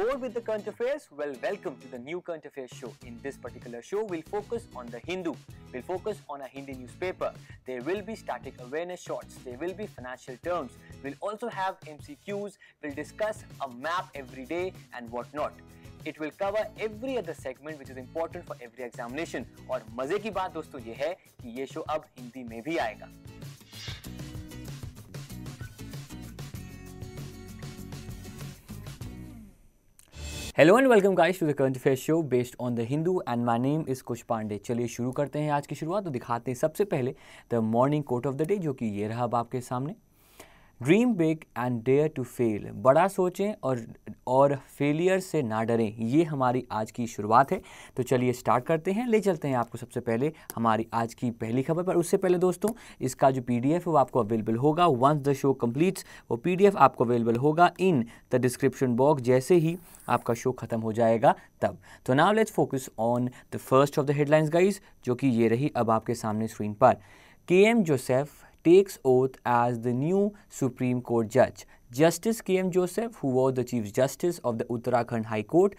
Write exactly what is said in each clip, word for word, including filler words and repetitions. Bored with the current affairs? Well, welcome to the new current affairs show. In this particular show, we'll focus on the Hindu. We'll focus on a Hindi newspaper. There will be static awareness shots. There will be financial terms. We'll also have M C Qs. We'll discuss a map every day and whatnot. It will cover every other segment which is important for every examination. और मजे की बात दोस्तों ये है कि ये show अब हिंदी में भी आएगा. Hello and welcome guys to the current affair show based on the Hindu and my name is Kaushik Pandey. चलिए शुरू करते हैं आज की शुरुआत. तो दिखाते हैं सबसे पहले the morning quote of the day जो कि ये रहा अब आपके सामने. Dream big and dare to fail. बड़ा सोचें और और फेलियर से ना डरें. ये हमारी आज की शुरुआत है. तो चलिए स्टार्ट करते हैं. ले चलते हैं आपको सबसे पहले हमारी आज की पहली खबर पर. उससे पहले दोस्तों इसका जो पीडीएफ है वो आपको अवेलेबल होगा. वंस द शो कंप्लीट्स वो पीडीएफ आपको अवेलेबल होगा इन द डिस्क्रिप्शन बॉक्स जैसे ही आपका शो खत्म हो जाएगा तब. तो now let's focus on the first of the headlines guys जो कि ये रही अब आपके सामने स्क्रीन पर. K M Joseph takes oath as the new Supreme Court judge. Justice K M Joseph, who was the Chief Justice of the Uttarakhand High Court,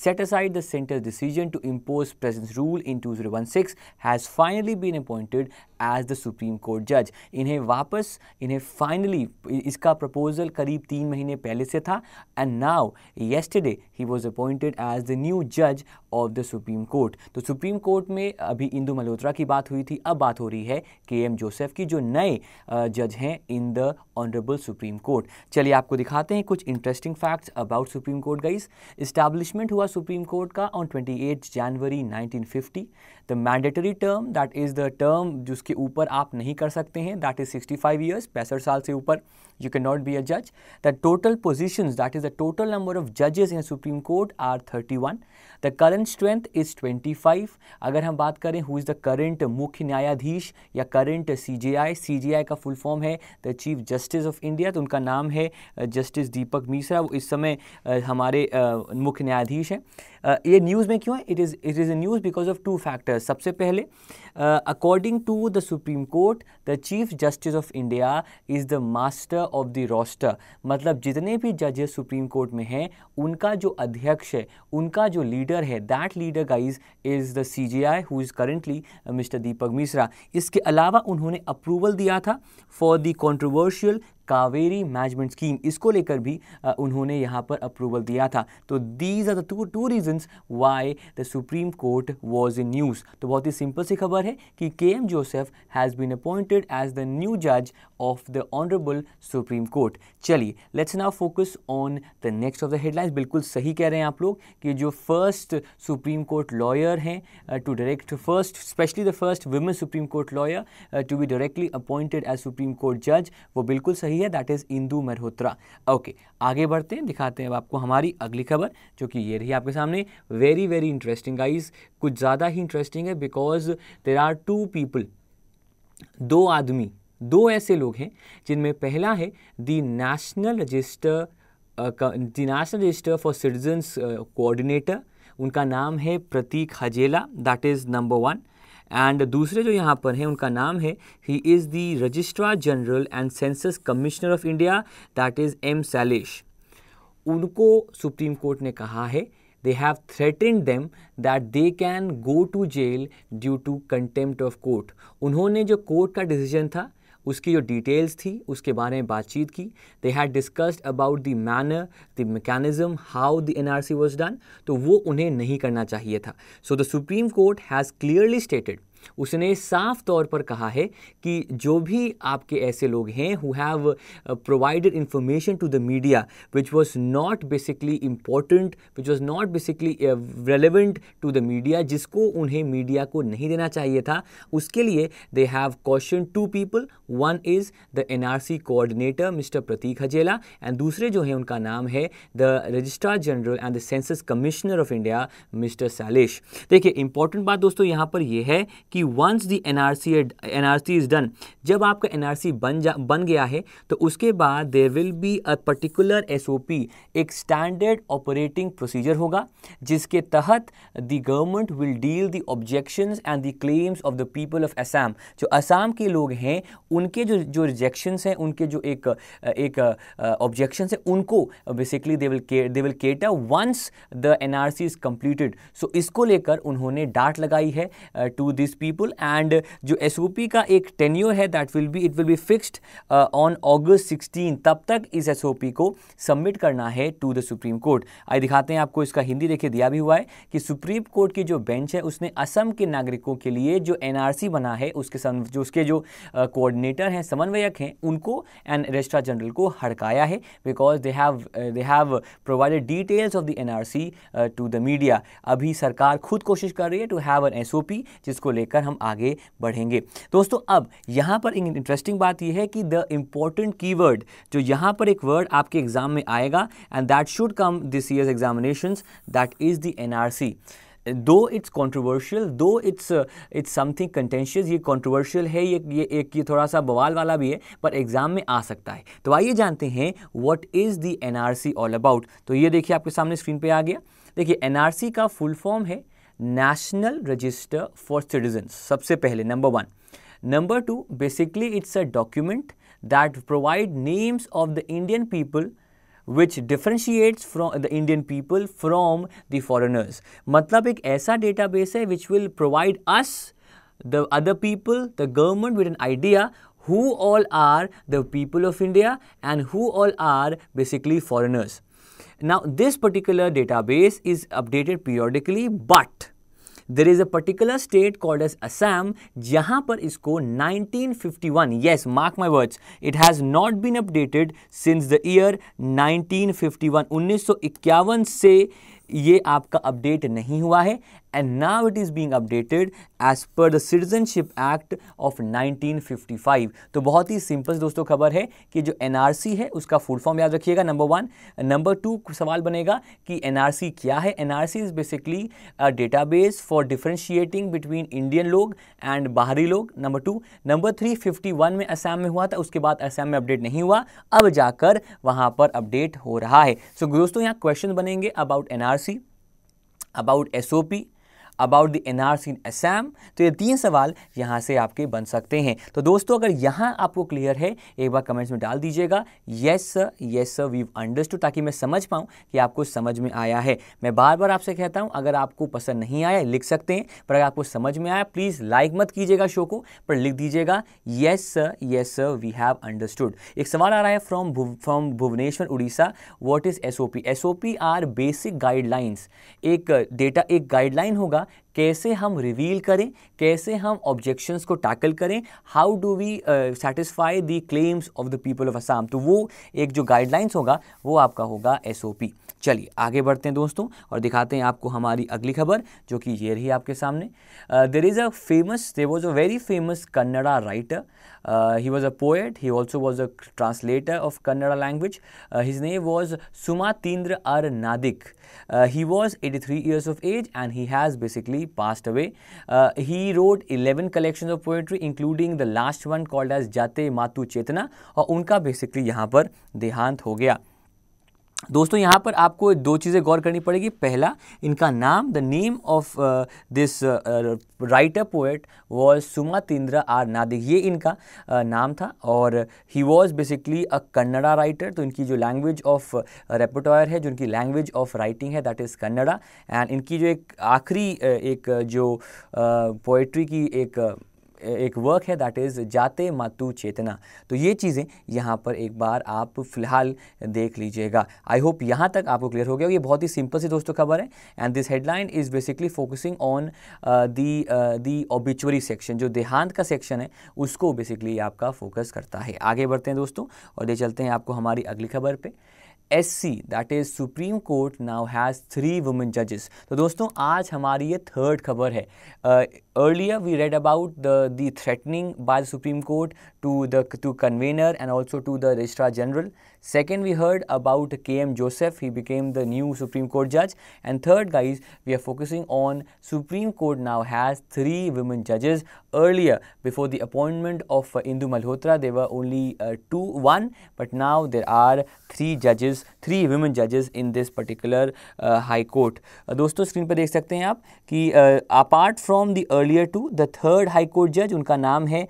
set aside the centre's decision to impose presence rule in two thousand sixteen, has finally been appointed as the Supreme Court judge. इन्हें वापस इन्हें finally इसका proposal करीब तीन महीने पहले से था and now yesterday he was appointed as the new judge of the Supreme Court. तो Supreme Court में अभी इंदु मल्होत्रा की बात हुई थी, अब बात हो रही है K M Joseph की जो नए जज हैं in the Honorable Supreme Court. चलिए आपको दिखाते हैं कुछ interesting facts about supreme court guys. Establishment हुआ सुप्रीम कोर्ट का ऑन अट्ठाईस जनवरी nineteen fifty. The mandatory term that is the term जिसके ऊपर आप नहीं कर सकते हैं that is sixty five years, पैंसठ साल से ऊपर you can not be a जज. The total positions that is the total number of जजेस in supreme court are thirty one. The current strength is twenty five. अगर हम बात करें हु इज़ द करंट मुख्य न्यायाधीश या current C J I C J I का full form है the chief justice of India. तो उनका नाम है जस्टिस दीपक मिश्रा. वो इस समय हमारे मुख्य न्यायाधीश हैं. ये न्यूज़ में क्यों है? It is it is a news because of two factors. सबसे पहले according to the supreme court the chief justice of India is the master of the roster. मतलब जितने भी जजेस सुप्रीम कोर्ट में हैं उनका जो अध्यक्ष है, उनका जो लीडर है, that leader guys is the C J I who is currently mister Deepak Mishra. इसके अलावा उन्होंने अप्रूवल दिया था for the controversial Kaveri management scheme. इसको लेकर भी आ, उन्होंने यहाँ पर अप्रूवल दिया था. तो these are the two two reasons why the supreme court was in news. तो बहुत ही सिंपल सी खबर है कि K M Joseph has been appointed as the new जज of the honourable supreme court. चलिए let's now focus on the next of the headlines. बिल्कुल सही कह रहे हैं आप लोग कि जो फर्स्ट सुप्रीम कोर्ट लॉयर हैं to direct first specially the first women supreme court lawyer to be directly appointed as supreme court जज वो बिल्कुल सही है, that is Indu Malhotra. Okay आगे बढ़ते हैं, दिखाते हैं आपको हमारी अगली खबर जो कि ये रही आपके सामने. वेरी वेरी इंटरेस्टिंग गाइस, कुछ ज़्यादा ही इंटरेस्टिंग है because there are two people, दो आदमी, दो ऐसे लोग हैं जिनमें पहला है the national register the national register for citizens coordinator. उनका नाम है Prateek Hajela, that is number one. And दूसरे जो यहाँ पर हैं उनका नाम है he is the registrar general and census commissioner of India, that is M Sailesh. उनको सुप्रीम कोर्ट ने कहा है they have threatened them that they can go to jail due to contempt of court. उन्होंने जो कोर्ट का decision था उसकी जो डिटेल्स थी उसके बारे में बातचीत की. They had discussed about the manner the mechanism how the NRC was done. तो वो उन्हें नहीं करना चाहिए था. So the supreme court has clearly stated, उसने साफ तौर पर कहा है कि जो भी आपके ऐसे लोग हैं who have provided information to the media which was not basically important, which was not basically relevant to the media, जिसको उन्हें मीडिया को नहीं देना चाहिए था, उसके लिए they have question to people. One is the NRC coordinator mister Prateek Hajela and दूसरे जो हैं उनका नाम है the registrar general and the census commissioner of India mister Sailesh. देखिए इंपॉर्टेंट बात दोस्तों यहाँ पर यह है कि once the NRC is done, जब आपका एनआरसी बन जा बन गया है तो उसके बाद there will be a particular SOP, एक स्टैंडर्ड ऑपरेटिंग प्रोसीजर होगा जिसके तहत the government will deal the objections and the claims of the people of Assam. जो असम के लोग हैं उनके जो जो रिजेक्शंस हैं, उनके जो एक एक ऑब्जेक्शंस हैं, उनको basically they will they will cater once the NRC is completed. So इसको लेकर उन्होंने डांट लगाई है टू दिस पीपल एंड जो एसओपी का एक टेन्योर है that will be it will be fixed on August sixteen. तब तक इस एसओपी को सबमिट करना है टू द सुप्रीम कोर्ट। आइए दिखाते हैं आपको, इसका हिंदी देखिए दिया भी हुआ है कि सुप्रीम कोर्ट की जो बेंच है उसने असम के नागरिकों के लिए जो एनआरसी बना है उसके जो उसके जो कोऑर्डिनेटर हैं, समन्वयक हैं, उनको एंड रजिस्ट्रार जनरल को हड़काया है because they have they have provided details of the NRC to the media. अभी सरकार खुद कोशिश कर रही है टू हैव एन एसओपी, जिसको लेकर हम आगे बढ़ेंगे। दोस्तों अब यहाँ पर एक इंटरेस्टिंग बात यह है कि द इम्पॉर्टेंट कीवर्ड, जो यहाँ पर एक वर्ड आपके एग्जाम में आएगा and that should come this years examinations, that is the NRC. Though it's controversial, though it's it's something contentious, ये कॉन्ट्रोवर्शियल है, ये ये एक ये थोड़ा सा बवाल वाला भी है, पर एग्जाम में आ सकता है। तो आइए जानते हैं what is the NRC all about. तो ये देखिए आपके सामने स्क्रीन पे आ गया। देखिए एनआरसी का फुल फॉर्म है नेशनल रजिस्टर फॉर सिटीजन्स, सबसे पहले number one. Number two, basically it's a document that provide names of the Indian people which differentiates from the Indian people from the foreigners. मतलब एक ऐसा database है which will provide us, the other people, the government with an idea who all are the people of India and who all are basically foreigners. Now this particular database is updated periodically, but there is a particular state called as Assam, जहाँ पर इसको nineteen fifty-one, yes mark my words, it has not been updated since the year nineteen fifty-one, उन्नीस सौ इक्यावन से ये आपका update नहीं हुआ है and now it is being updated as per the Citizenship Act of nineteen fifty-five। तो बहुत ही सिंपल दोस्तों खबर है कि जो एनआरसी है उसका फुल फॉर्म याद रखिएगा, नंबर वन। नंबर टू सवाल बनेगा कि एनआरसी क्या है। NRC is basically database for differentiating between Indian लोग एंड बाहरी लोग, number two. Number three, fifty one में असम में हुआ था, उसके बाद असम में अपडेट नहीं हुआ, अब जाकर वहाँ पर अपडेट हो रहा है। सो so, दोस्तों यहाँ क्वेश्चन बनेंगे about NRC, about SOP, about the NRC in Assam. तो ये तीन सवाल यहाँ से आपके बन सकते हैं। तो दोस्तों अगर यहाँ आपको क्लियर है एक बार कमेंट्स में डाल दीजिएगा, yes sir, yes sir we understood, ताकि मैं समझ पाऊँ कि आपको समझ में आया है। मैं बार बार आपसे कहता हूँ अगर आपको पसंद नहीं आया लिख सकते हैं, पर अगर आपको समझ में आया प्लीज़ लाइक मत कीजिएगा शो को, पर लिख दीजिएगा yes sir, yes sir we have understood. एक सवाल आ रहा है from from Bhubaneswar Orissa, what is S O P. S O P are basic guidelines, एक डेटा एक गाइडलाइन होगा कैसे हम रिवील करें, कैसे हम ऑब्जेक्शंस को टैकल करें, how do we satisfy the claims of the people of Assam. तो वो एक जो गाइडलाइंस होगा वो आपका होगा एसओपी। चलिए आगे बढ़ते हैं दोस्तों और दिखाते हैं आपको हमारी अगली खबर, जो कि ये रही आपके सामने। There is a famous there was a very famous Kannada writer, he was a poet, he also was a translator of Kannada language. His name was Sumatindra Arnadik, he was eighty three years of age and he has basically passed away. Uh, he wrote eleven collections of poetry, including the last one called as Jate Matu Chetna, और उनका basically यहाँ पर देहांत हो गया। दोस्तों यहाँ पर आपको दो चीज़ें गौर करनी पड़ेगी। पहला, इनका नाम, the name of this writer poet was Sumatindra Arnadik, ये इनका uh, नाम था, और he was basically a Kannada writer. तो इनकी जो लैंग्वेज ऑफ रेपर्टोयर है, जो इनकी लैंग्वेज ऑफ राइटिंग है, दैट इज़ कन्नड़ा। एंड इनकी जो एक आखिरी एक जो पोएट्री uh, की एक uh, एक वर्क है दैट इज़ जाते मातु चेतना। तो ये चीज़ें यहाँ पर एक बार आप फिलहाल देख लीजिएगा। आई होप यहाँ तक आपको क्लियर हो गया। ये बहुत ही सिंपल सी दोस्तों खबर है and this headline is basically focusing on the the obituary section, जो देहांत का सेक्शन है उसको बेसिकली आपका फोकस करता है। आगे बढ़ते हैं दोस्तों और ले चलते हैं आपको हमारी अगली खबर पर। S C that is supreme court now has three women जजेस। तो दोस्तों आज हमारी ये थर्ड खबर है। Earlier we read about the the threatening by the supreme court to the to convener and also to the registrar general Second, we heard about K M Joseph. He became the new Supreme Court judge. And third, guys, we are focusing on Supreme Court now has three women judges. Earlier, before the appointment of uh, Indu Malhotra, there were only uh, two, one, but now there are three judges, three women judges in this particular uh, High Court. Uh, दोस्तों, screen पर देख सकते हैं आप कि apart from the earlier to the third high court जज, उनका नाम है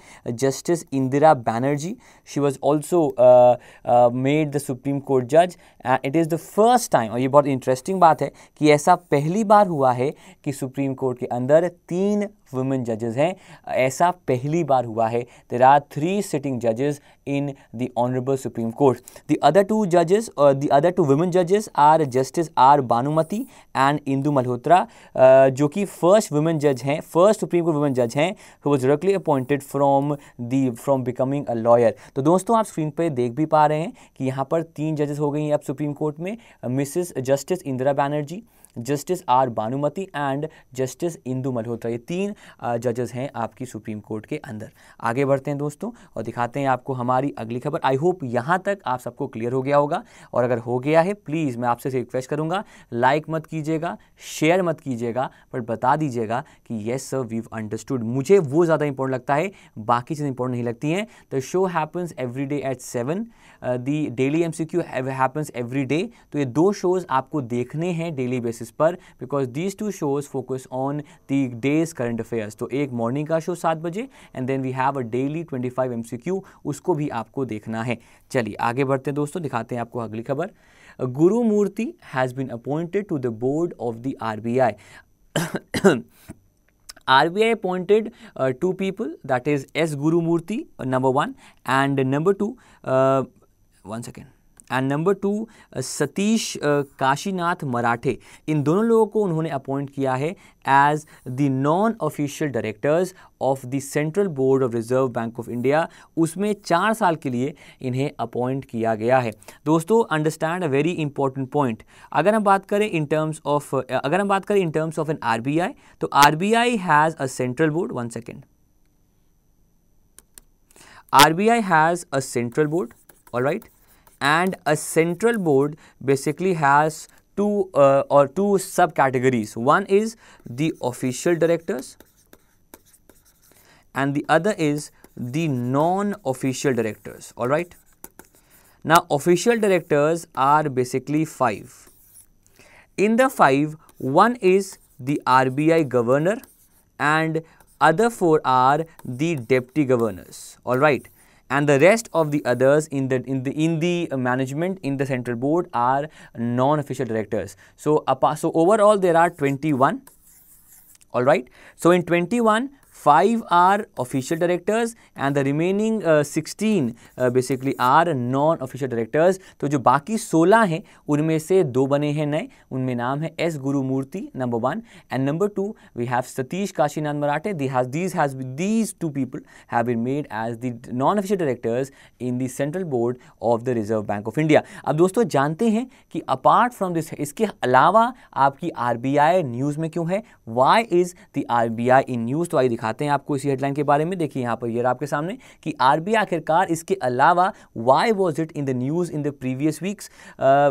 justice Indira Banerjee. She was also made the supreme court जज. It is the first time, और ये बहुत इंटरेस्टिंग बात है कि ऐसा पहली बार हुआ है कि सुप्रीम कोर्ट के अंदर तीन वुमेन जजेस हैं. ऐसा पहली बार हुआ है. देयर आर थ्री सिटिंग जजेस in the honourable supreme court. The other to जजेस और द अदर टू वुमेन जजेस are justice R Bhanumati and Indu Malhotra, जो कि फर्स्ट वुमेन जज हैं, फर्स्ट सुप्रीम कोर्ट वुमेन जज हैं who was directly appointed from the from becoming a lawyer. तो दोस्तों, आप स्क्रीन पर देख भी पा रहे हैं कि यहाँ पर तीन जजेस हो गई हैं अब सुप्रीम कोर्ट में, Mrs justice Indira Banerjee, justice R Bhanumati and justice Indu Malhotra. ये तीन जजेस हैं आपकी सुप्रीम कोर्ट के अंदर. आगे बढ़ते हैं दोस्तों और दिखाते हैं आपको हमारी अगली खबर. आई होप यहाँ तक आप सबको क्लियर हो गया होगा, और अगर हो गया है प्लीज़ मैं आपसे रिक्वेस्ट करूँगा, लाइक मत कीजिएगा, शेयर मत कीजिएगा, बट बता दीजिएगा कि येस सर वीव अंडरस्टूड. मुझे वो ज़्यादा इंपॉर्टेंट लगता है, बाकी चीज़ें इंपॉर्टेंट नहीं लगती हैं. The show happens every day at seven, the daily M C Q happens every day. तो ये दो शोज़ आपको देखने हैं डेली बेसिस पर, because these two shows focus on the day's current affairs. तो एक मॉर्निंग का शो सात बजे and then we have a daily twenty five MCQ, उसको भी आपको देखना है. चलिए आगे बढ़ते हैं दोस्तों, दिखाते हैं आपको अगली खबर. Gurumurthy has been appointed to the board of the RBI. R B I appointed uh, two people, that is S. Gurumurthy, number one, and number two, uh, one second. And number two Satish Kashinath Marathe. इन दोनों लोगों को उन्होंने appoint किया है as the non official directors of the central board of reserve bank of India. उसमें चार साल के लिए इन्हें अपॉइंट किया गया है. दोस्तों, understand a very important point. अगर हम बात करें इन टर्म्स ऑफ अगर हम बात करें in terms of an RBI, तो RBI has a central board. One second RBI has a central board, all right. And a central board basically has two uh, or two subcategories. One is the official directors and the other is the non-official directors. All right. Now, official directors are basically five. In the five, one is the R B I governor and other four are the deputy governors. All right. And the rest of the others in the in the in the management in the central board are non-official directors. So, so overall there are twenty-one. All right. So in twenty-one, five are official directors and the remaining uh, sixteen uh, basically are non-official directors. तो जो बाकी सोलह हैं उनमें से दो बने हैं नए. उनमें नाम है S Gurumurthy number one and number two we have Satish Kashinath Marathe. These has these has these two people have been made as the non-official directors in the central board of the Reserve Bank of India. अब दोस्तों जानते हैं कि apart from this, इसके अलावा आपकी R B I news में क्यों है, why is the R B I in news. तो आइए दिखा हैं आपको इसी हेडलाइन के बारे में. देखिए यहाँ पर ये यह आपके सामने कि आरबीआई आखिरकार इसके अलावा why was it in the news in the previous weeks.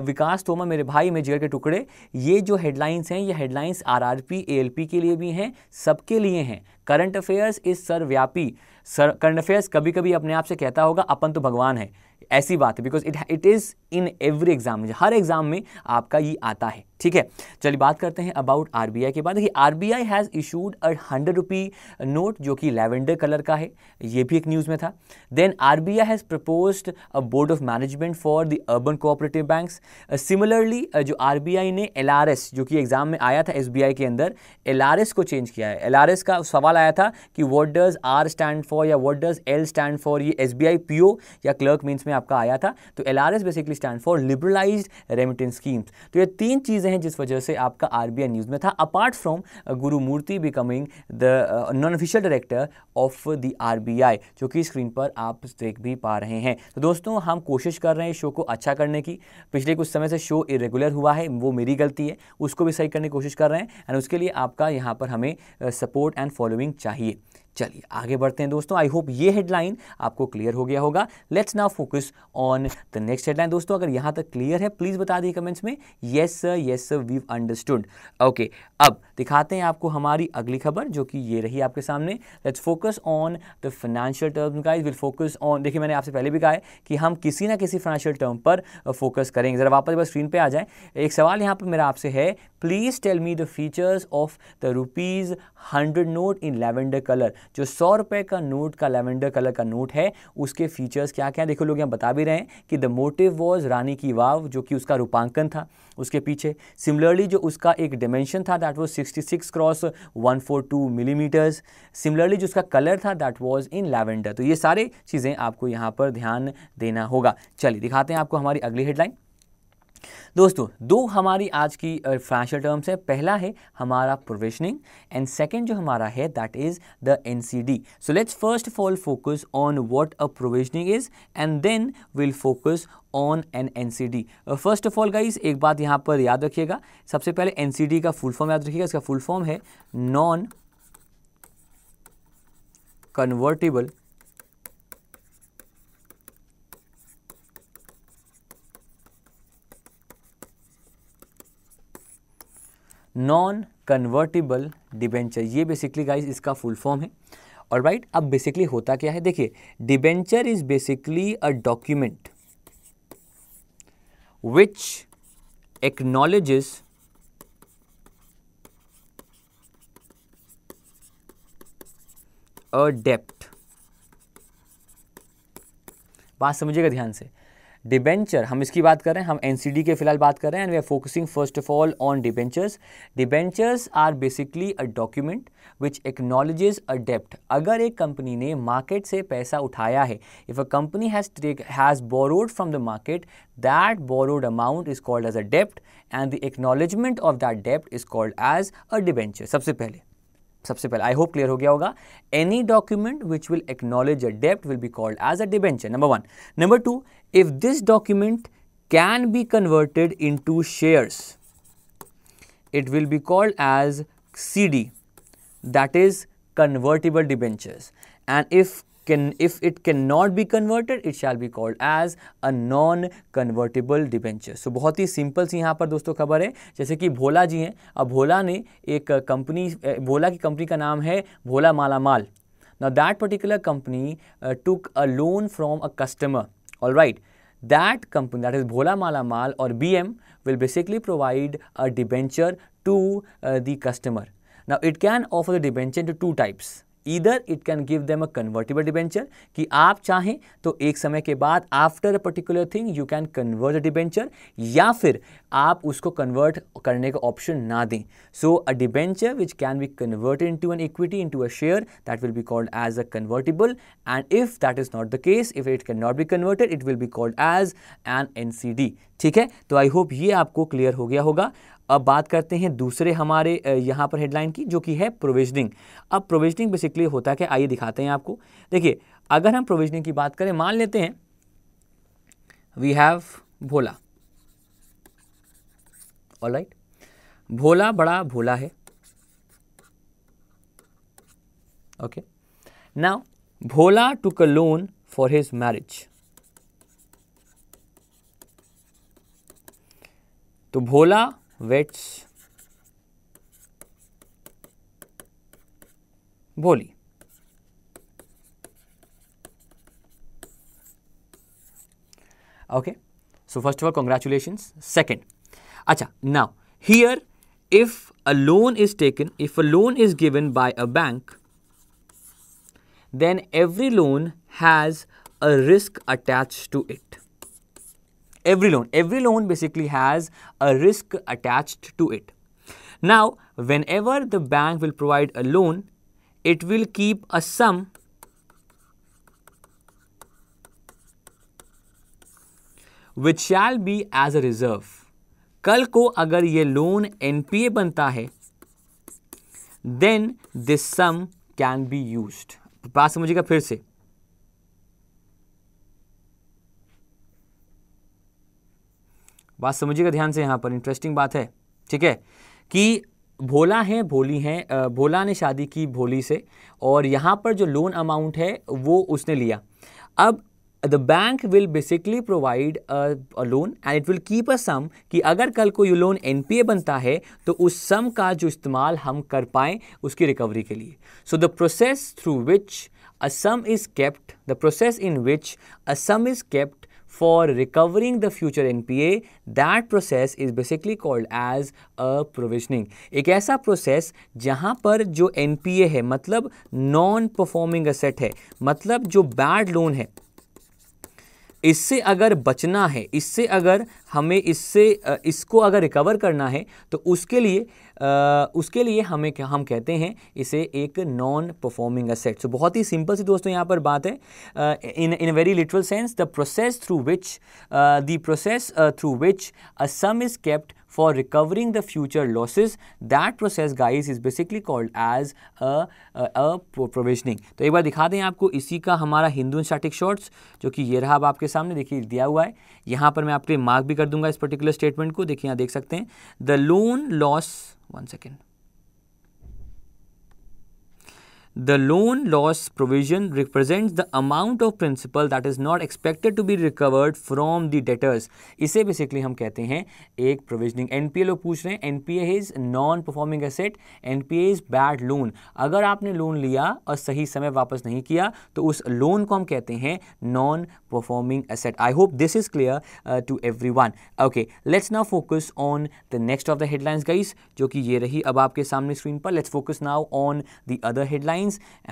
Vikas Tomar मेरे भाई में जिगर के टुकड़े, ये जो हेडलाइंस हैं ये हेडलाइंस आरआरपी एएलपी के लिए भी हैं, सबके लिए हैं. करंट अफेयर्स इज सर्वव्यापी. सर करंट अफेयर्स कभी कभी अपने आप से कहता होगा अपन तो भगवान है, ऐसी बात है, because it it is in every exam. हर एग्जाम में आपका ये आता है. ठीक है, चलिए बात करते हैं अबाउट आरबीआई के बाद. देखिए RBI has issued a hundred rupee note जो कि लैवेंडर कलर का है, ये भी एक न्यूज़ में था. Then RBI has proposed a board of management for the urban cooperative banks. Similarly जो आरबीआई ने एलआरएस जो कि एग्जाम में आया था एसबीआई के अंदर, एलआरएस को चेंज किया है. एलआरएस का सवाल आया था कि what does R stand for या what does L stand for. ये एसबीआई पीओ या क्लर्क मीन्स में आपका आया था. तो LRS basically stand for liberalised remittance schemes. तो ये तीन चीज़ें हैं जिस वजह से आपका आरबीआई न्यूज़ में था, apart from Gurumurthy becoming the non official director of the RBI, जो कि स्क्रीन पर आप देख भी पा रहे हैं. तो दोस्तों, हम कोशिश कर रहे हैं शो को अच्छा करने की. पिछले कुछ समय से शो इरेगुलर हुआ है, वो मेरी गलती है, उसको भी सही करने की कोशिश कर रहे हैं, एंड उसके लिए आपका यहाँ पर हमें सपोर्ट एंड फॉलोइंग चाहिए. चलिए आगे बढ़ते हैं दोस्तों, आई होप ये हेडलाइन आपको क्लियर हो गया होगा। Let's now focus on the next headline. दोस्तों अगर यहाँ तक क्लियर है प्लीज़ बता दिए कमेंट्स में, yes sir yes sir we understood. Okay अब दिखाते हैं आपको हमारी अगली खबर जो कि ये रही आपके सामने। Let's focus on the financial term guys, will focus on, देखिए मैंने आपसे पहले भी कहा है कि हम किसी ना किसी फाइनेंशियल टर्म पर फोकस करेंगे। ज़रा वापस बस स्क्रीन पर आ जाएँ। एक सवाल यहाँ पर मेरा आपसे है, please tell me the features of the rupees hundred note in lavender colour. जो सौ रुपये का नोट का लैवेंडर कलर का नोट है उसके फीचर्स क्या क्या हैं। देखो लोग यहाँ बता भी रहे हैं कि द मोटिव वॉज रानी की वाव जो कि उसका रूपांकन था उसके पीछे। सिमिलरली जो उसका एक डायमेंशन था that was sixty six cross one forty two millimetres. Similarly जो उसका कलर था दैट वाज इन लैवेंडर। तो ये सारे चीज़ें आपको यहाँ पर ध्यान देना होगा। चलिए दिखाते हैं आपको हमारी अगली हेडलाइन। दोस्तों दो हमारी आज की फाइनेंशियल टर्म्स है, पहला है हमारा प्रोविजनिंग एंड सेकंड जो हमारा है that is the NCD. So let's first of all focus on what a provisioning is and then will focus on an NCD. First of all guys एक बात यहाँ पर याद रखिएगा, सबसे पहले एनसीडी का फुल फॉर्म याद रखिएगा। इसका फुल फॉर्म है non convertible non convertible debenture. ये बेसिकली गाइस इसका फुल फॉर्म है। और राइट अब बेसिकली होता क्या है, देखिए debenture is basically a document which acknowledges a डेप्ट। बात समझिएगा ध्यान से, डिबेंचर हम इसकी बात कर रहे हैं, हम एनसीडी के फिलहाल बात कर रहे हैं and we are focusing first of all on debentures. Debentures are basically a document which acknowledges a डेप्ट। अगर एक कंपनी ने मार्केट से पैसा उठाया है, if a company has has borrowed from the market, that borrowed amount is called as a dept and the acknowledgement of that dept is called as a debenture. सबसे पहले सबसे पहले आई होप क्लियर हो गया होगा। Any document which will acknowledge a डेप्ट will be called as a debenture, number one. Number two, if this document can be converted into shares, it will be called as C D, that is convertible debentures. And if can if it cannot be converted, it shall be called as a non-convertible debenture. So बहुत ही simple सी यहाँ पर दोस्तों खबर है। जैसे कि भोला जी हैं, अब भोला ने एक कंपनी, भोला की कंपनी का नाम है भोला माला माल। Now that particular company uh, took a loan from a customer. All right, that company, that is Bhola Mala Mal or B M, will basically provide a debenture to uh, the customer. Now it can offer the debenture into two types. Either it can give them a convertible debenture कि आप चाहें तो एक समय के बाद after a particular thing you can convert a debenture, या फिर आप उसको convert करने का option ना दें. So a debenture which can be converted into an equity, into a share, that will be called as a convertible, and if that is not the case, if it cannot be converted, it will be called as an N C D. ठीक है, तो आई hope ये आपको clear हो गया होगा। अब बात करते हैं दूसरे हमारे यहाँ पर हेडलाइन की जो कि है प्रोविजनिंग। अब प्रोविजनिंग बेसिकली होता क्या, आइए दिखाते हैं आपको। देखिए अगर हम प्रोविजनिंग की बात करें, मान लेते हैं we have Bhola, alright, Bhola बड़ा भोला है, okay. Now Bhola took a loan for his marriage, तो Bhola waits Boli. Okay, so first of all, congratulations. Second, acha, now here if a loan is taken, if a loan is given by a bank, then every loan has a risk attached to it. Every loan basically has a risk attached to it. Now, whenever the bank will provide a loan, it will keep a sum which shall be as a reserve. कल को अगर ये loan N P A बनता है, then this sum can be used. बात समझिएगा फिर से। बात समझिएगा ध्यान से, यहाँ पर इंटरेस्टिंग बात है, ठीक है, कि भोला हैं भोली हैं, भोला ने शादी की भोली से और यहाँ पर जो लोन अमाउंट है वो उसने लिया. अब the bank will basically provide a loan and it will keep a sum कि अगर कल को ये लोन एनपीए बनता है तो उस सम का जो इस्तेमाल हम कर पाएँ उसकी रिकवरी के लिए. So the process through which a sum is kept, the process in which a sum is kept for recovering the future N P A, that process is basically called as a provisioning. एक ऐसा process जहाँ पर जो N P A है मतलब non performing asset है, मतलब जो bad loan है, इससे अगर बचना है, इससे अगर हमें इससे इसको अगर रिकवर करना है तो उसके लिए आ, उसके लिए हमें क्या हम कहते हैं इसे एक नॉन परफॉर्मिंग असेट. सो बहुत ही सिंपल सी दोस्तों यहाँ पर बात है in in very literal sense. The process through which the process through which a sum is kept for recovering the future losses, that process guys is basically called as a provisioning. तो एक बार दिखा दें आपको इसी का हमारा Hindu static shorts जो कि ये रहा अब आपके सामने देखिए दिया हुआ है. यहाँ पर मैं आपके मार्क भी कर दूंगा इस पर्टिकुलर स्टेटमेंट को. देखिए यहाँ देख सकते हैं the loan loss One second. The loan loss provision represents the amount of principal that is not expected to be recovered from the debtors. इसे basically हम कहते हैं एक provisioning. N P A लोग पूछ रहे हैं N P A is non-performing asset, N P A is bad loan. अगर आपने लोन लिया और सही समय वापस नहीं किया तो उस लोन को हम कहते हैं non-performing asset. I hope this is clear uh, to everyone. Okay, let's now focus on the next of the headlines, guys. जो कि ये रही अब आपके सामने स्क्रीन पर. Let's focus now on the other headlines.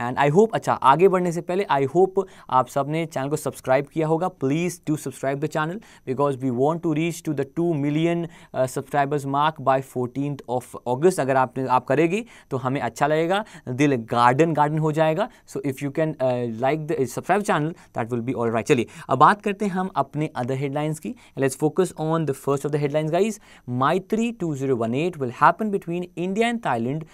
And I hope, अच्छा आगे बढ़ने से पहले I hope आप सब ने चैनल को सब्सक्राइब किया होगा. Please to subscribe the channel because we want to reach to the two million subscribers mark by fourteenth of August. अगर आपने आप करेगी तो हमें अच्छा लगेगा, दिल गार्डन गार्डन हो जाएगा. So if you can like the subscribe channel that will be all right. चलिए अब बात करते हैं हम अपने अदर हेडलाइंस की. Let's focus on the first of the headlines guys. Maitri two zero one eight will happen between India and Thailand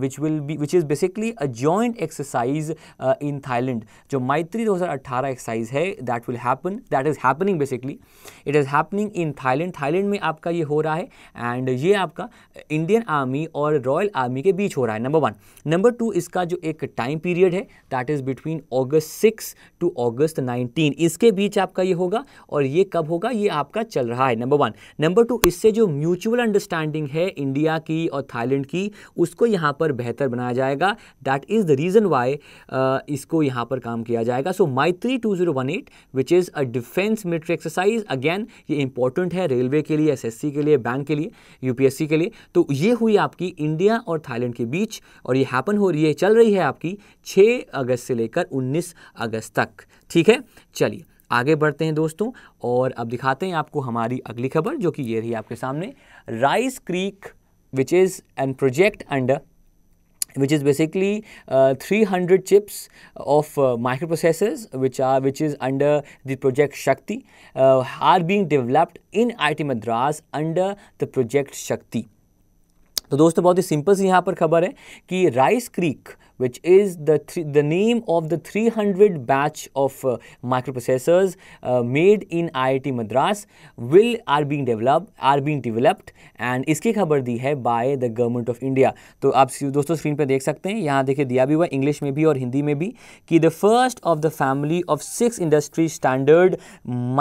which will be which is basically a joint exercise uh, in Thailand. जो मैत्री दो हज़ार अठारह exercise है that will happen, that is happening basically. It is happening in Thailand. Thailand में आपका ये हो रहा है and ये आपका Indian Army और Royal Army के बीच हो रहा है. number one. number two इसका जो एक time period है that is between August sixth to August nineteenth. इसके बीच आपका ये होगा और ये कब होगा ये आपका चल रहा है number one. number two इससे जो mutual understanding है India की और Thailand की उसको यहाँ पर बेहतर बनाया जाएगा. that is the reason why uh, इसको यहाँ पर काम किया जाएगा. So Maitri two zero one eight which is a defense military exercise. again ये important है रेलवे के लिए, एसएससी के लिए, बैंक के लिए, यूपीएससी के लिए. तो ये हुई आपकी इंडिया और थाईलैंड के बीच और ये हैपन हो रही है, चल रही है आपकी छह अगस्त से लेकर उन्नीस अगस्त तक. ठीक है, चलिए आगे बढ़ते हैं दोस्तों और अब दिखाते हैं आपको हमारी अगली खबर जो कि ये रही आपके सामने. Rice creek which is an project under which is basically uh, three hundred chips of uh, microprocessors which are which is under the Project Shakti uh, are being developed in I I T Madras under the Project Shakti. तो दोस्तों बहुत ही simple सी यहाँ पर खबर है कि rice creek which is the th the name of the three hundred batch of uh, microprocessors uh, made in I I T Madras will are being developed are being developed and इसकी खबर दी है by the government of India. तो आप दोस्तों screen पे देख सकते हैं, यहाँ देखिए दिया भी हुआ इंग्लिश में भी और हिंदी में भी कि the first of the family of six industry standard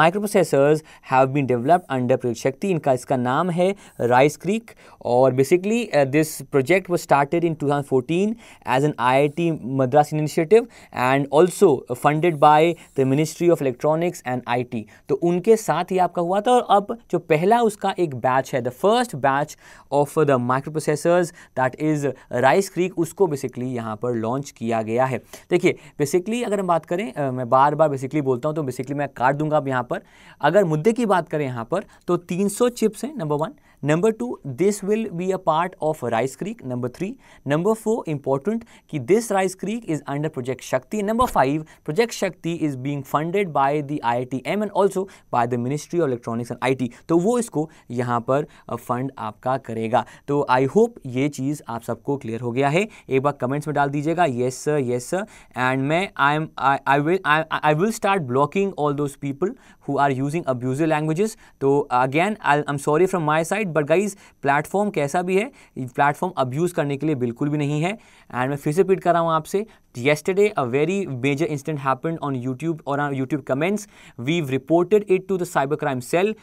microprocessors have been developed under Project Shakti. इनका इसका नाम है RISE-CREEK और basically uh, this project was started in twenty fourteen as an I I T Madras initiative and also funded by the Ministry of Electronics and I T. तो उनके साथ ही आपका हुआ था और अब जो पहला उसका एक बैच है the first batch of the microprocessors that is RISE-CREEK उसको बेसिकली यहाँ पर लॉन्च किया गया है. देखिए बेसिकली अगर हम बात करें uh, मैं बार बार बेसिकली बोलता हूँ तो बेसिकली मैं काट दूंगा. अब यहाँ पर अगर मुद्दे की बात करें यहाँ पर तो तीन सौ चिप्स हैं number one. Number two this will be a part of RISE-CREEK. Number three number four important कि this RISE-CREEK is under project Shakti. Number five project Shakti is being funded by the I I T M and also by the ministry of electronics and IT. तो वो इसको यहाँ पर fund आपका करेगा. तो आई hope ये चीज़ आप सबको क्लियर हो गया है. एक बार कमेंट्स में डाल दीजिएगा yes sir yes sir and मैं I am I will I will start blocking all those people who are using abusive languages. तो again I am sorry from my side but guys platform कैसा भी है, platform abuse करने के लिए बिल्कुल भी नहीं है। एंड मैं फिर से रिपीट कर रहा हूँ आपसे, yesterday a very major incident happened on YouTube or our YouTube comments. We've reported it to the cybercrime cell.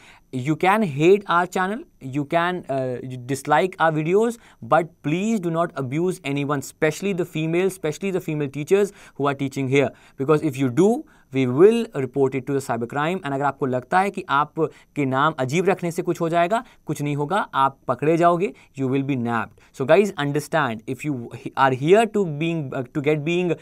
You can hate our channel, you can uh, you dislike our videos, but please do not abuse anyone, especially the females, especially the female teachers who are teaching here, because if you do we will report it to the cybercrime. And अगर आपको लगता है कि आपके नाम अजीब रखने से कुछ हो जाएगा, कुछ नहीं होगा, आप पकड़े जाओगे, you will be nabbed. So guys understand, if you are here to being uh, to get being Uh,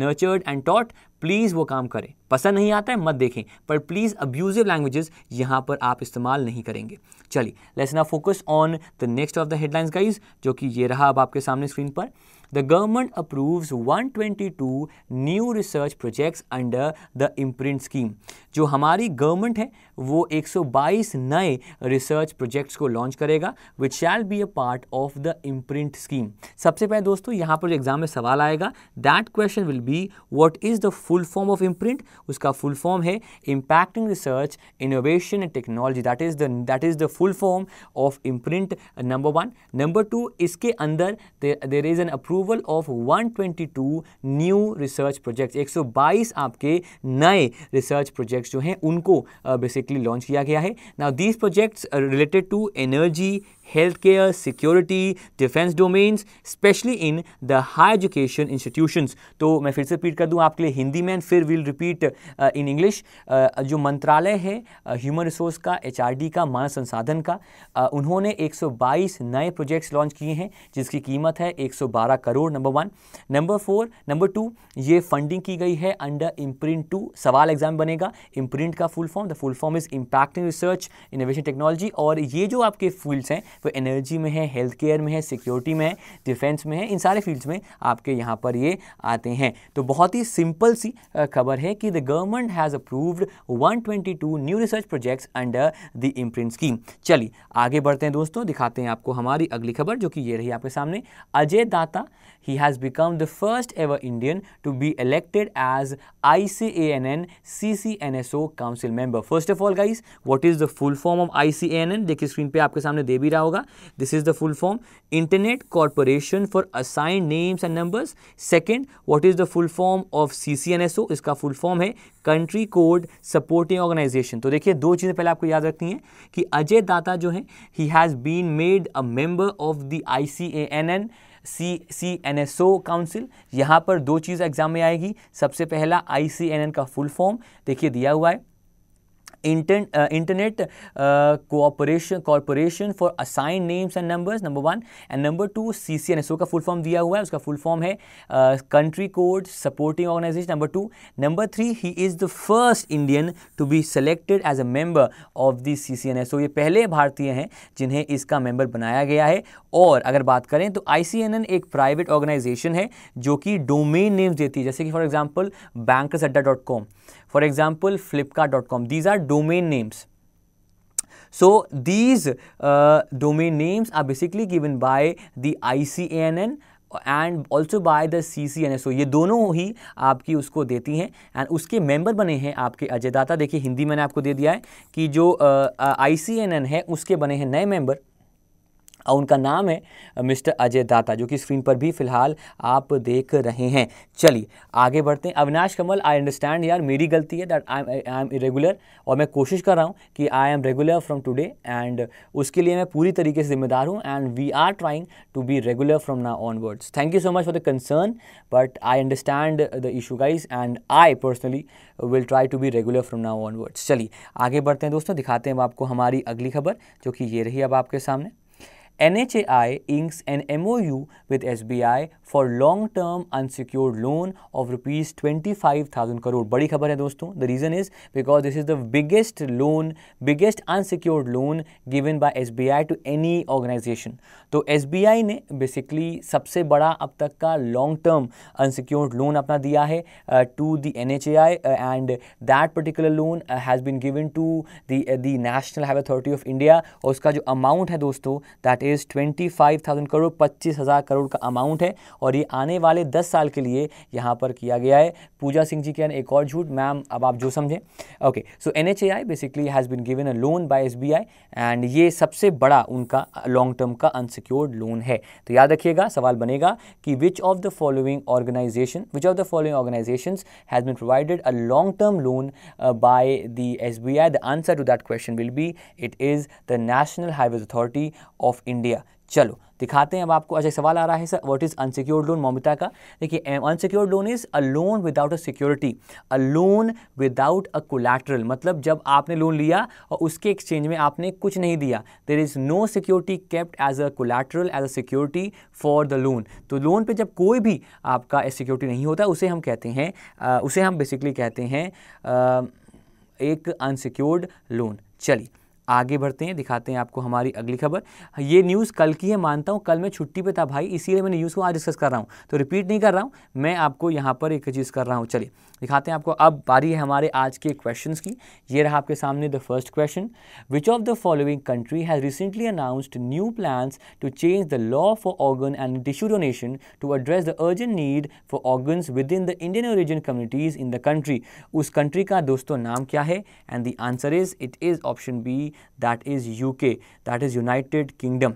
nurtured and taught, please वो काम करें। पसंद नहीं आता है मत देखें, पर प्लीज़ अब्यूजिव लैंग्वेजेस यहाँ पर आप इस्तेमाल नहीं करेंगे। चलिए let's now focus on the next of the headlines guys, जो कि ये रहा अब आपके सामने स्क्रीन पर। The government approves one twenty two new research projects under the IMPRINT scheme. जो हमारी गवर्नमेंट है वो एक सौ बाईस नए रिसर्च प्रोजेक्ट्स को लॉन्च करेगा, which shall be a part of the IMPRINT scheme. सबसे पहले दोस्तों यहाँ पर एग्जाम में सवाल आएगा, that question will be what is the full form of IMPRINT. उसका फुल फॉर्म है impacting research innovation and technology, that is the that is the full form of IMPRINT number one. Number two, इसके अंदर there is an approval of one twenty two new research projects. एक सौ बाईस आपके नए research projects जो हैं उनको बेसिकली uh, लॉन्च किया गया है। Now these projects related to energy, health care, security, defence domains, specially in the higher education institutions. तो मैं फिर से रिपीट कर दूं आपके लिए हिंदी में, फिर विल रिपीट इन इंग्लिश। जो मंत्रालय है ह्यूमन uh, रिसोर्स का, एचआरडी का, मानव संसाधन का, uh, उन्होंने एक सौ बाईस नए प्रोजेक्ट्स लॉन्च किए हैं जिसकी कीमत है एक सौ बारह crore. Number one. Number four, number two, ये फंडिंग की गई है अंडर इम्प्रिंट टू। सवाल एग्जाम बनेगा इम्प्रिंट का full form, the full form is impacting research innovation technology. और ये जो आपके फील्ड्स हैं वो एनर्जी में है, हेल्थ केयर में है, सिक्योरिटी में है, डिफेंस में है, इन सारे फील्ड्स में आपके यहाँ पर ये आते हैं। तो बहुत ही सिंपल सी खबर है कि the government has approved one twenty two new research projects under the IMPRINT scheme. चलिए आगे बढ़ते हैं दोस्तों, दिखाते हैं आपको हमारी अगली खबर जो कि ये रही आपके सामने। Ajay Data, he has become the first ever Indian to be elected as I C N N C C N S O council member. First of all guys, what is the full form of I C N N, देखिए screen पे आपके सामने दे भी रहा होगा। This is the full form, internet corporation for assigned names and numbers. Second, what is the full form of C C N S O, इसका full form है कंट्री कोड सपोर्टिंग ऑर्गेनाइजेशन। तो देखिए दो चीज़ें पहले आपको याद रखनी है कि अजय दाता जो है, he has been made a member of the I C A N N C C N S O council. यहाँ पर दो चीज़ एग्जाम में आएगी। सबसे पहला आई सी एन एन का फुल फॉर्म देखिए दिया हुआ है, inter internet cooperation corporation for assign names and numbers, number one. And number two, C C N S O का फुल फॉर्म दिया हुआ है, उसका फुल फॉर्म है country code supporting organisation, number two. Number three, he is the first Indian to be selected as a member of the C C N S O. ये पहले भारतीय हैं जिन्हें इसका मेंबर बनाया गया है। और अगर बात करें तो आई सी एन एन एक प्राइवेट ऑर्गेनाइजेशन है जो कि डोमेन नेम्स देती है, जैसे कि for example Bankers Adda dot com, for example Flipkart dot com, these are domain names. So these uh, domain names are basically given by the I C A N N and also by the C C N S O. ये दोनों ही आपकी उसको देती हैं and उसके member बने हैं आपके अजय दाता। देखिए हिंदी मैंने आपको दे दिया है कि जो आई सी एन एन है उसके बने हैं नए मेंबर और उनका नाम है मिस्टर अजय दाता, जो कि स्क्रीन पर भी फिलहाल आप देख रहे हैं। चलिए आगे बढ़ते हैं। अविनाश कमल, आई अंडरस्टैंड यार, मेरी गलती है that I I am irregular, और मैं कोशिश कर रहा हूं कि I am regular from today and उसके लिए मैं पूरी तरीके से जिम्मेदार हूं and we are trying to be regular from now onwards. Thank you so much for the concern but I understand the issue guys and I personally will try to be regular from now onwards. चलिए आगे बढ़ते हैं दोस्तों, दिखाते हैं आपको हमारी अगली खबर जो कि ये रही अब आपके सामने। N H A I inks an M O U with S B I for long-term unsecured loan of rupees twenty-five thousand crore. बड़ी खबर है दोस्तों। The reason is because this is the biggest loan, biggest unsecured loan given by S B I to any organization. तो S B I ने basically सबसे बड़ा अब तक का long-term unsecured loan अपना दिया है uh, to the N H A I uh, and that particular loan uh, has been given to the uh, the National Highway Authority of India. और उसका जो amount है दोस्तों that is is twenty five thousand crore, पच्चीस हज़ार करोड़ का amount है और ये आने वाले दस साल के लिए यहाँ पर किया गया है। पूजा सिंह जी के यहाँ एक और झूठ, मैम अब आप जो समझें। Okay, so N H A I basically has been given a loan by S B I and ये सबसे बड़ा उनका लॉन्ग टर्म का अनसिक्योर्ड लोन है। तो याद रखिएगा, सवाल बनेगा कि which of the following organisation which of the following organisation has been provided a long term loan by the S B I. The answer to that question will be it is the national highways authority of India. चलो दिखाते हैं अब आपको। अच्छा, सवाल आ रहा है sir, what is unsecured loan, Mamita का। देखिए, unsecured loan is a loan without a security, a loan without a collateral. मतलब जब आपने लोन लिया और उसके एक्सचेंज में आपने कुछ नहीं दिया, there is no security kept as a collateral as a security for the loan. तो लोन पे जब कोई भी आपका सिक्योरिटी नहीं होता, उसे हम कहते हैं उसे हम बेसिकली कहते हैं एक अनसिक्योर्ड लोन। चलिए आगे बढ़ते हैं, दिखाते हैं आपको हमारी अगली खबर। ये न्यूज़ कल की है, मानता हूँ कल मैं छुट्टी पे था भाई, इसीलिए मैं न्यूज़ को आज डिस्कस कर रहा हूँ, तो रिपीट नहीं कर रहा हूँ, मैं आपको यहाँ पर एक चीज़ कर रहा हूँ। चलिए दिखाते हैं आपको। अब बारी है हमारे आज के क्वेश्चंस की। ये रहा आपके सामने the first question, which of the following country has recently announced new plans to change the law for organ and tissue donation to address the urgent need for organs within the Indian origin communities in the country. उस country का दोस्तों नाम क्या है? And the answer is it is option B, that is U K, that is United Kingdom.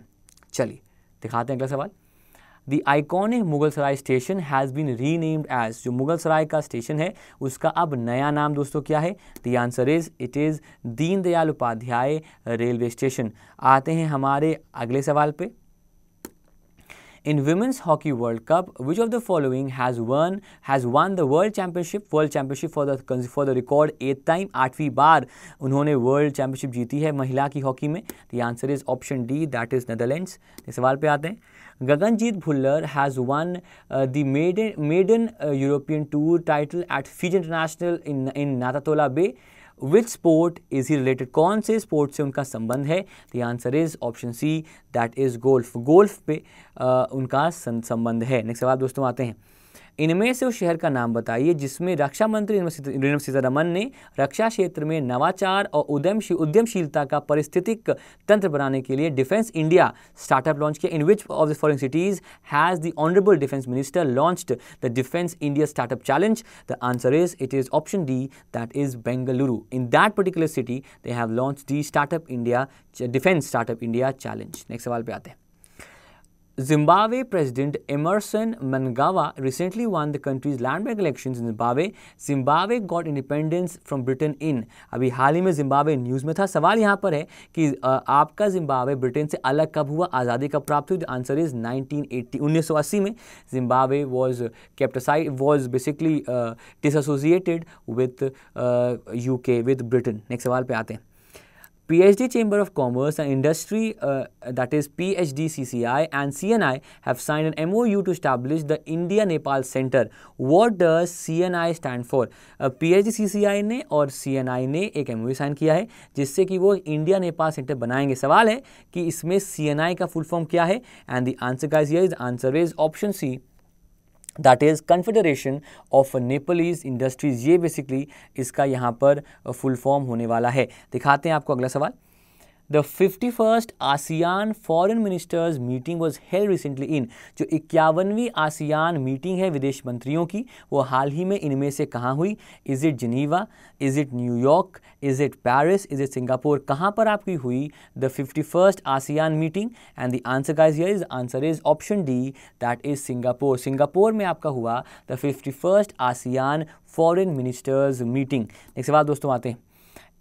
चलिए दिखाते हैं अगला सवाल। The iconic Mughal Sarai station has been renamed as, जो मुगल सराय का स्टेशन है उसका अब नया नाम दोस्तों क्या है? The answer is it is Deendayal Upadhyaya railway station. आते हैं हमारे अगले सवाल पे। In Women's Hockey World Cup, which of the following has won has won the World Championship World Championship for the for the record eighth time, आठवीं बार उन्होंने World Championship जीती है महिला की हॉकी में। The answer is option D, that is Netherlands। इस सवाल पे आते हैं। Gaganjeet Bhullar has won uh, the maiden maiden uh, European Tour title at Fiji International in in Natatola Bay. Which sport is he related? कौन से sport से उनका संबंध है? The answer is option C, that is golf। Golf पे आ, उनका संबंध है। नेक्स्ट सवाल दोस्तों आते हैं। इनमें से उस शहर का नाम बताइए जिसमें रक्षा मंत्री निर्मला सीतारमन ने रक्षा क्षेत्र में नवाचार और उद्यमशील उद्यमशीलता का पारिस्थितिक तंत्र बनाने के लिए डिफेंस इंडिया स्टार्टअप लॉन्च किया। In which of the following cities has the honourable defence minister launched the defence India startup challenge. The answer is it is option D, that is Bengaluru. In that particular city they have launched the startup India defence startup India challenge. Next सवाल पे आते हैं। Zimbabwe President Emmerson Mnangagwa recently won the country's landmark elections in Zimbabwe. Zimbabwe got independence from Britain in. अभी हाल ही में Zimbabwe news में था। सवाल यहाँ पर है कि आपका जिम्बाब्वे ब्रिटेन से अलग कब हुआ, आज़ादी कब प्राप्त हुई? The answer is nineteen eighty, उन्नीस सौ अस्सी में Zimbabwe was capsized was basically dissociated with U K with Britain. Next सवाल पे आते हैं। P H D Chamber of Commerce and Industry, uh, that is P H D C C I and C N I have signed an M O U to establish the India-Nepal Center. What does C N I stand for? Uh, P H D C C I ने और C N I ने एक M O U sign किया है जिससे कि वो India Nepal centre बनाएंगे। सवाल है कि इसमें C N I का फुल फॉर्म क्या है? And the answer guys here is answer is option C, that is confederation of Nepalese industries. ये बेसिकली इसका यहाँ पर फुल फॉर्म होने वाला है। दिखाते हैं आपको अगला सवाल। The fifty first ASEAN foreign ministers meeting was held recently in. जो इक्यावनवीं आसियान मीटिंग है विदेश मंत्रियों की, वो हाल ही में इनमें से कहाँ हुई? Is it Geneva, is it New York, is it Paris, is it Singapore? कहाँ पर आपकी हुई the fifty first ASEAN meeting? And the answer guys here is answer is option D, that is Singapore. Singapore में आपका हुआ the fifty first ASEAN foreign ministers meeting. Next बात दोस्तों आते हैं।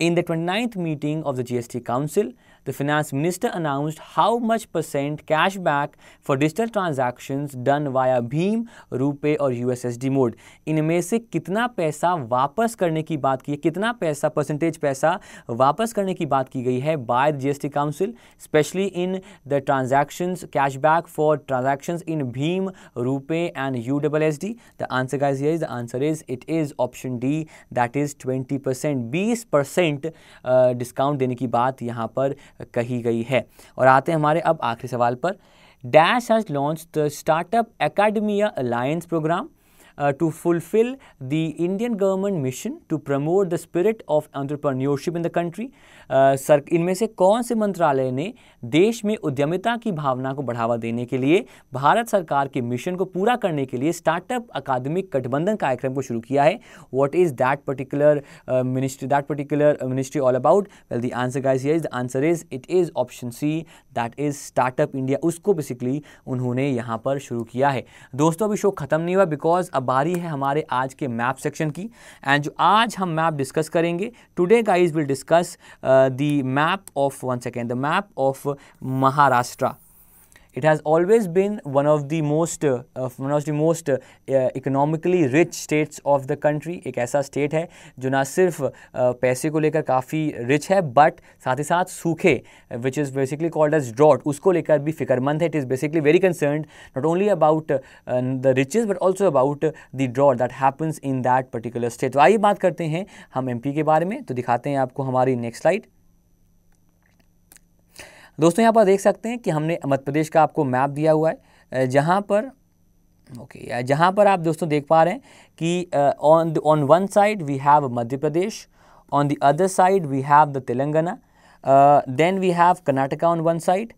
In the twenty-ninth meeting of the G S T Council, the finance minister announced how much percent cashback for digital transactions done via Bhim, RuPay और U S S D mode. इनमें से कितना पैसा वापस करने की बात की है, कितना पैसा परसेंटेज पैसा वापस करने की बात की गई है by the GST council, specially in the transactions cashback for transactions in भीम, RuPay and U S S D। The answer guys here is the answer is it is option D, that is twenty percent. बीस percent discount देने की बात यहाँ पर कही गई है। और आते हैं हमारे अब आखिरी सवाल पर। Dash has launched the startup academia alliance programme. uh, to fulfill the Indian government mission to promote the spirit of entrepreneurship in the country. uh, sir इनमें से कौन से मंत्रालय ने देश में उद्यमिता की भावना को बढ़ावा देने के लिए भारत सरकार के मिशन को पूरा करने के लिए स्टार्टअप अकादमिक गठबंधन कार्यक्रम को शुरू किया है? What is that particular ministry that particular ministry all about? Well the answer guys here is the answer is it is option C that is startup India. उसको बेसिकली उन्होंने यहाँ पर शुरू किया है। दोस्तों अभी शो खत्म नहीं हुआ बिकॉज अब बारी है हमारे आज के मैप सेक्शन की, एंड जो आज हम मैप डिस्कस करेंगे today guys will discuss the map of one second the map of Maharashtra. It has always been one of the most uh, one of the most uh, economically rich states of the country। एक ऐसा state है जो ना सिर्फ uh, पैसे को लेकर काफ़ी rich है but साथ ही साथ सूखे which is basically called as drought उसको लेकर भी फिक्रमंद है। It is basically very concerned not only about uh, the riches but also about the drought that happens in that particular state। तो आइए बात करते हैं हम एम पी के बारे में। तो दिखाते हैं आपको हमारी next slide। दोस्तों यहाँ पर देख सकते हैं कि हमने मध्य प्रदेश का आपको मैप दिया हुआ है, जहाँ पर ओके जहाँ पर आप दोस्तों देख पा रहे हैं कि on on one side we have Madhya Pradesh, on the other side we have the Telangana, then we have Karnataka on one side,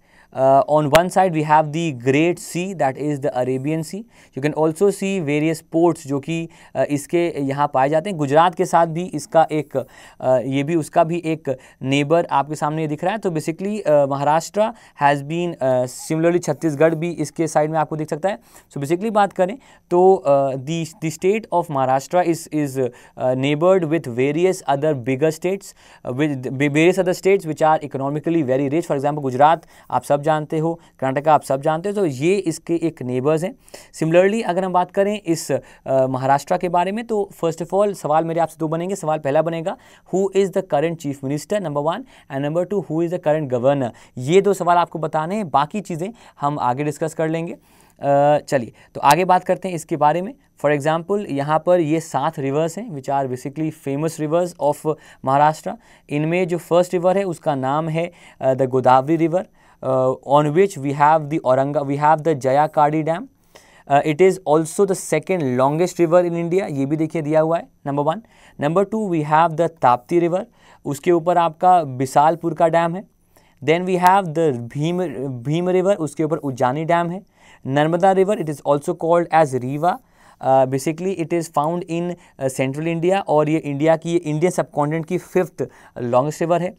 on one side we have the great sea that is the Arabian sea. You can also see various ports जो कि uh, इसके यहाँ पाए जाते हैं। गुजरात के साथ भी इसका एक uh, ये भी उसका भी एक नेबर आपके सामने दिख रहा है। तो basically Maharashtra has been similarly Chhattisgarh भी इसके साइड में आपको दिख सकता है। सो so बेसिकली बात करें तो the state of Maharashtra is is neighboured with various other bigger states with various other states which are economically very rich. For example Gujarat आप सब जानते हो, कर्नाटका आप सब जानते हो, तो ये इसके एक नेबर्स हैं। सिमिलरली अगर हम बात करें इस महाराष्ट्र के बारे में तो फर्स्ट ऑफ ऑल सवाल मेरे आपसे दो बनेंगे। सवाल पहला बनेगा who is the current chief minister number one, and number two who is the current governor. ये दो सवाल आपको बताने हैं, बाकी चीज़ें हम आगे डिस्कस कर लेंगे। चलिए तो आगे बात करते हैं इसके बारे में। फॉर एग्जाम्पल यहाँ पर ये सात रिवर्स हैं which are basically famous rivers of Maharashtra. इनमें जो फर्स्ट रिवर है उसका नाम है the Godavari river, Uh, on which we have the Auranga, we have the Jayakadi Dam. Uh, it is also the second longest river in India. ये भी देखिए दिया हुआ है number one. Number two we have the Tapti river, उसके ऊपर आपका बिसालपुर का डैम है। Then we have the Bhima Bhima river, उसके ऊपर उज्जानी डैम है। Narmada river it is also called as Reva, basically it is found in central India और ये इंडिया की इंडियन सब कॉन्टिनेंट की फिफ्थ लॉन्गेस्ट रिवर है।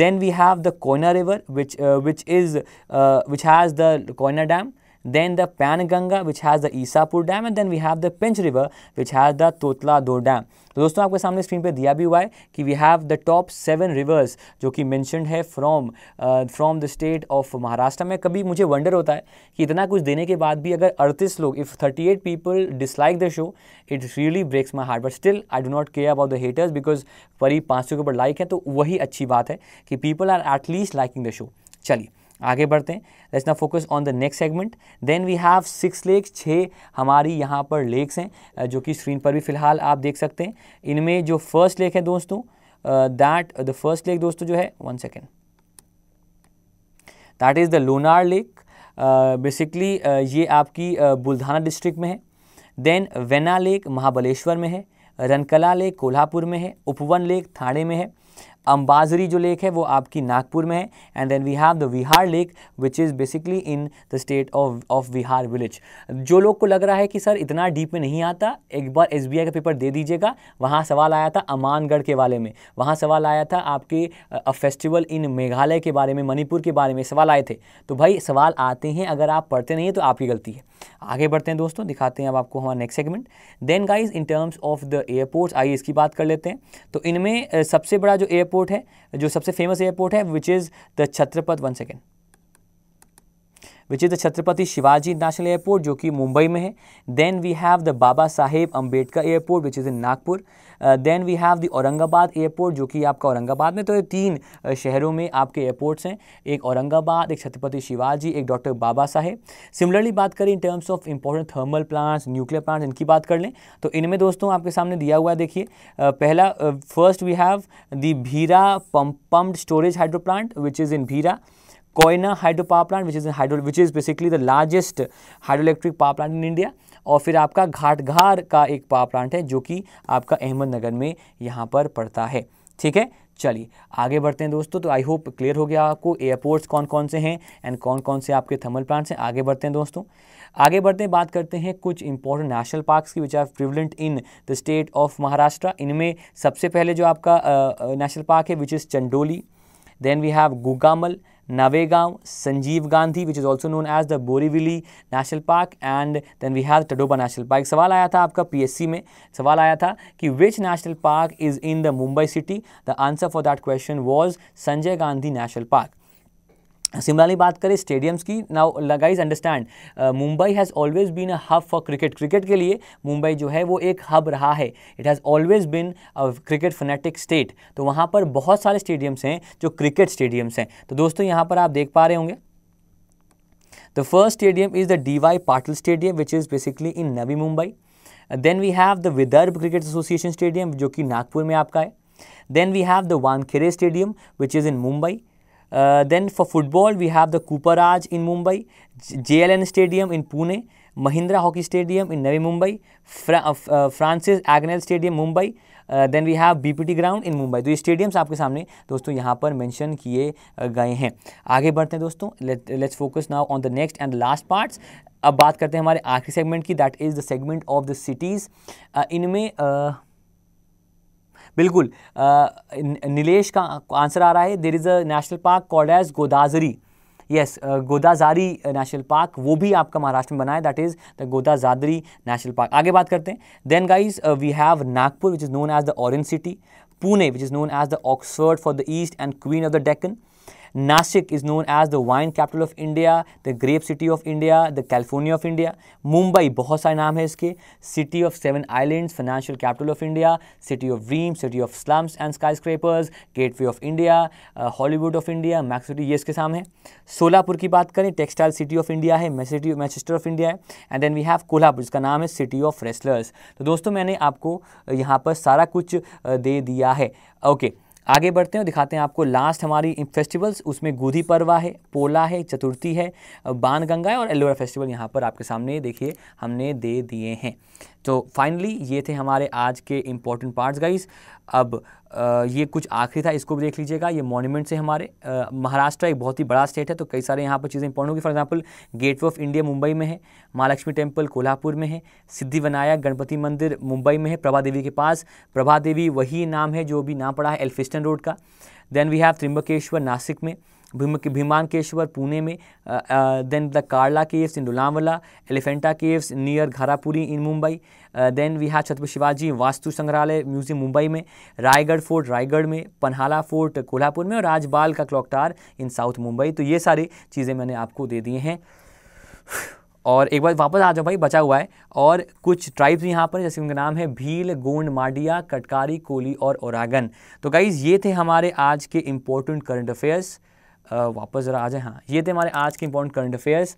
Then we have the Koyna river which which is which has the Koyna dam, then the Painganga which has the Isapur dam, and then we have the Pench river which has the Totladoh dam. तो दोस्तों आपके सामने screen पे दिया भी हुआ है कि we have the top seven rivers जो कि मेंशन्ड है from from the state of Maharashtra. में कभी मुझे वंडर होता है कि इतना कुछ देने के बाद भी अगर अड़तीस लोग if thirty eight people dislike the show it really breaks my heart, but still I do not care about the haters because करीब पाँच सौ के ऊपर लाइक है, तो वही अच्छी बात है कि people are at least liking the show. चलिए आगे बढ़ते हैं, let's now focus on the next segment. Then we have six lakes, छः हमारी यहाँ पर लेक्स हैं जो कि स्क्रीन पर भी फिलहाल आप देख सकते हैं। इनमें जो फर्स्ट लेक है दोस्तों दैट द फर्स्ट लेक दोस्तों जो है one second that is the Lonar lake. Basically ये आपकी uh, बुल्धाना डिस्ट्रिक्ट में है। देन वेना लेक महाबलेश्वर में है, रनकला लेक कोल्हापुर में है, उपवन लेक थाने में है, अंबाझरी जो लेक है वो आपकी नागपुर में है, and then we have the Vihar lake which is basically in the state of of Vihar village. जो लोग को लग रहा है कि सर इतना डीप में नहीं आता, एक बार एस बी आई का पेपर दे दीजिएगा, वहाँ सवाल आया था अमानगढ़ के बारे में, वहाँ सवाल आया था आपके अ फेस्टिवल इन मेघालय के बारे में, मणिपुर के बारे में सवाल आए थे। तो भाई सवाल आते हैं, अगर आप पढ़ते नहीं हैं तो आपकी गलती है। आगे बढ़ते हैं दोस्तों, दिखाते हैं अब आपको हमारा next segment. Then guys in terms of the airports, आइए इसकी बात कर लेते हैं। तो इनमें सबसे बड़ा जो एयरपोर्ट है, जो सबसे फेमस एयरपोर्ट है which is the Chhatrapati one second which is the Chhatrapati Shivaji national airport जो कि मुंबई में है। Then we have the Baba Saheb Ambedkar airport which is in Nagpur. Then we have the Aurangabad airport जो कि आपका औरंगाबाद में। तो ये तीन uh, शहरों में आपके एयरपोर्ट्स हैं, एक औरंगाबाद, एक छत्रपति शिवाजी, एक डॉक्टर बाबा साहेब। सिमिलरली बात करें in terms of important thermal plants, nuclear plants, इनकी बात कर लें तो इनमें दोस्तों आपके सामने दिया हुआ है। देखिए uh, पहला first we have the Bhira pump storage hydro plant which is in Bhira. Koyna hydro power plant which is hydro which is basically the largest hydroelectric power plant in India, और फिर आपका घाटघार का एक पावर प्लांट है जो कि आपका अहमदनगर में यहाँ पर पड़ता है। ठीक है, चलिए आगे बढ़ते हैं दोस्तों। तो आई होप क्लियर हो गया आपको एयरपोर्ट्स कौन कौन से हैं एंड कौन कौन से आपके थर्मल प्लांट्स हैं। आगे बढ़ते हैं दोस्तों, आगे बढ़ते हैं, बात करते हैं कुछ इंपॉर्टेंट नेशनल पार्क्स की which are prevalent in the state of Maharashtra. इनमें सबसे पहले जो आपका नेशनल पार्क है which is Chandoli, then we have Gugamal, Navegaon, Sanjeev Gandhi which is also known as the Borivali national park, and then we have Tadoba national park. सवाल आया था आपका पीएससी में, सवाल आया था कि which national park is in the Mumbai city, the answer for that question was Sanjay Gandhi national park. Similarly बात करें स्टेडियम्स की, now guys understand Mumbai has always been a hub for cricket, cricket के लिए मुंबई जो है वो एक हब रहा है, it has always been a cricket fanatic state. तो वहाँ पर बहुत सारे स्टेडियम्स हैं जो क्रिकेट स्टेडियम्स हैं। तो दोस्तों यहाँ पर आप देख पा रहे होंगे the first stadium is the D Y Patil stadium which is basically in Navi Mumbai, then we have the Vidarbha cricket association stadium जो कि नागपुर में आपका है, then we have the Wankhede stadium which is in Mumbai, Uh, then for football we have the Cooper Raj in Mumbai, J L N Stadium in Pune, Mahindra Hockey Stadium in Navi Mumbai, Fra uh, uh, Francis Agnel Stadium Mumbai, uh, then we have B P T Ground in Mumbai। तो ये stadiums आपके सामने दोस्तों यहाँ पर mention किए गए हैं। आगे बढ़ते हैं दोस्तों, let let's focus now on the next and last parts। अब बात करते हैं हमारे आखिरी segment की, that is the segment of the cities। uh, इनमें uh, बिल्कुल आ, निलेश का आंसर आ रहा है, there is a national park called as Godavari, yes Godavari national park, वो भी आपका महाराष्ट्र में बना है, that is the Godavari national park. आगे बात करते हैं, then guys we have Nagpur which is known as the orange city, Pune which is known as the Oxford for the east and queen of the Deccan, Nashik is known as the wine capital of India, the grape city of India, the California of India, Mumbai बहुत सारे नाम है इसके, city of seven islands, financial capital of India, city of dreams, city of slums and skyscrapers, gateway of India, uh, Hollywood of India, Max City ये इसके सामने है। सोलापुर की बात करें textile city of India है, Manchester of India है, and then we have Kolhapur जिसका नाम है city of wrestlers। तो दोस्तों मैंने आपको यहाँ पर सारा कुछ दे दिया है। Okay okay. आगे बढ़ते हैं और दिखाते हैं आपको लास्ट हमारी फेस्टिवल्स, उसमें गुधी पड़वा है, पोला है, चतुर्थी है, बाण गंगा है और एलोवेरा फेस्टिवल यहाँ पर आपके सामने देखिए हमने दे दिए हैं। तो फाइनली ये थे हमारे आज के इम्पॉर्टेंट पार्ट्स गाइस। अब आ, ये कुछ आखिरी था, इसको भी देख लीजिएगा, ये मॉन्यूमेंट्स है हमारे। महाराष्ट्र एक बहुत ही बड़ा स्टेट है तो कई सारे यहाँ पर चीज़ें इंपॉर्टेंट होगी, for example gateway of India Mumbai में है, महालक्ष्मी टेम्पल कोल्हापुर में है, सिद्धिविनायक गणपति मंदिर मुंबई में है, प्रभा देवी के पास, प्रभा देवी वही नाम है जो भी नाम पड़ा है एल्फिस्टन रोड का, then we have Trimbakeshwar Nashik में, भीम भीमानकेश्वर पुणे में, then the Karla caves in Lonavala, Elephanta caves near Gharapuri in Mumbai, then we have Chhatrapati Shivaji Vastu Sangrahalaya museum Mumbai में, रायगढ़ फोर्ट रायगढ़ में, पन्हाला फोर्ट कोल्हापुर में और राजबाल का clock tower in south Mumbai. तो ये सारी चीज़ें मैंने आपको दे दी हैं। और एक बार वापस आ जाओ भाई, बचा हुआ है। और कुछ ट्राइब्स यहाँ पर जैसे उनका नाम है भील, गोंड, माडिया, कटकारी, कोली और ओरागन। तो गाइज़ ये थे हमारे आज के इम्पोर्टेंट करंट अफेयर्स। Uh, वापस ज़रा आ जाए। हाँ, ये थे हमारे आज के इम्पोर्टेंट करंट अफेयर्स।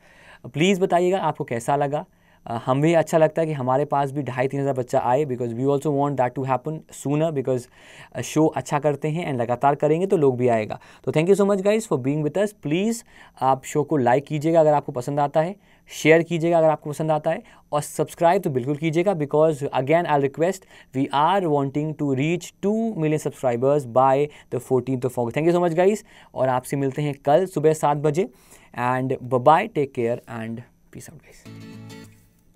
प्लीज़ बताइएगा आपको कैसा लगा। uh, हमें अच्छा लगता है कि हमारे पास भी ढाई तीन हज़ार बच्चा आए, because we also want that to happen sooner, because show अच्छा करते हैं एंड लगातार करेंगे तो लोग भी आएगा। तो thank you so much guys for being with us. Please आप शो को लाइक कीजिएगा अगर आपको पसंद आता है, शेयर कीजिएगा अगर आपको पसंद आता है, और सब्सक्राइब तो बिल्कुल कीजिएगा, because again I request we are wanting to reach two million subscribers by the fourteenth of August. Thank you so much guys, और आपसे मिलते हैं कल सुबह सात बजे and bye, take care and peace out guys.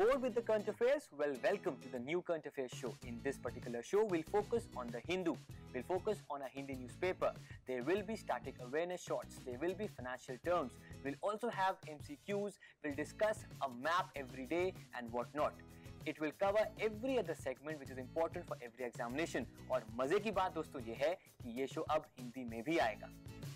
Bored with the current affairs? Well, welcome to the new current affairs show. In this particular show, we'll focus on the Hindu. We'll focus on a Hindi newspaper. There will be static awareness shots. There will be financial terms. We'll also have M C Qs. We'll discuss a map every day and whatnot. It will cover every other segment which is important for every examination. और मजे की बात दोस्तों ये है कि ये show अब हिंदी में भी आएगा।